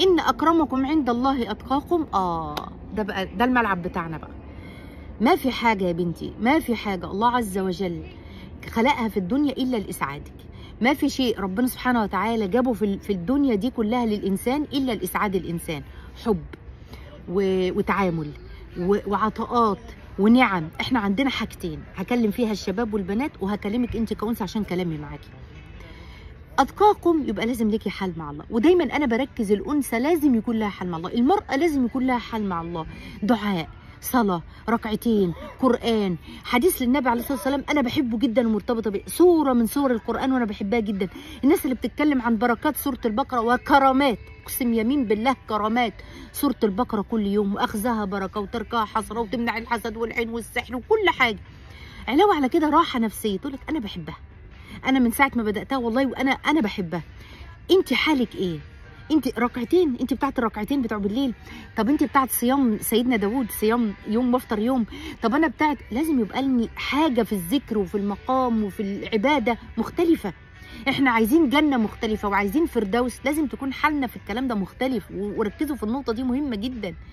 إن أكرمكم عند الله أتقاكم. ده بقى ده الملعب بتاعنا بقى. ما في حاجة يا بنتي، ما في حاجة الله عز وجل خلقها في الدنيا إلا لإسعادك. ما في شيء ربنا سبحانه وتعالى جابه في الدنيا دي كلها للإنسان إلا لإسعاد الإنسان. حب وتعامل وعطاءات ونعم. احنا عندنا حاجتين هكلم فيها الشباب والبنات، وهكلمك انت كأنثى عشان كلامي معاكي. أتقاكم يبقى لازم ليكي حل مع الله، ودايما أنا بركز الأنثى لازم يكون لها حل مع الله، المرأة لازم يكون لها حل مع الله، دعاء، صلاة، ركعتين، قرآن، حديث للنبي عليه الصلاة والسلام أنا بحبه جدا ومرتبطة بيه، سورة من سور القرآن وأنا بحبها جدا، الناس اللي بتتكلم عن بركات سورة البقرة وكرامات، أقسم يمين بالله كرامات سورة البقرة كل يوم، وأخذها بركة وتركها حسرة وتمنع الحسد والعين والسحر وكل حاجة. علاوة على كده راحة نفسية، تقول لك أنا بحبها. أنا من ساعة ما بدأتها والله وأنا بحبها. أنت حالك إيه؟ أنت ركعتين، أنت بتاعت الركعتين بتوع بالليل، طب أنت بتاعت صيام سيدنا داوود، صيام يوم وافطر يوم، طب أنا بتاعت لازم يبقى لي حاجة في الذكر وفي المقام وفي العبادة مختلفة. إحنا عايزين جنة مختلفة وعايزين فردوس، لازم تكون حالنا في الكلام ده مختلف، وركزوا في النقطة دي مهمة جدا.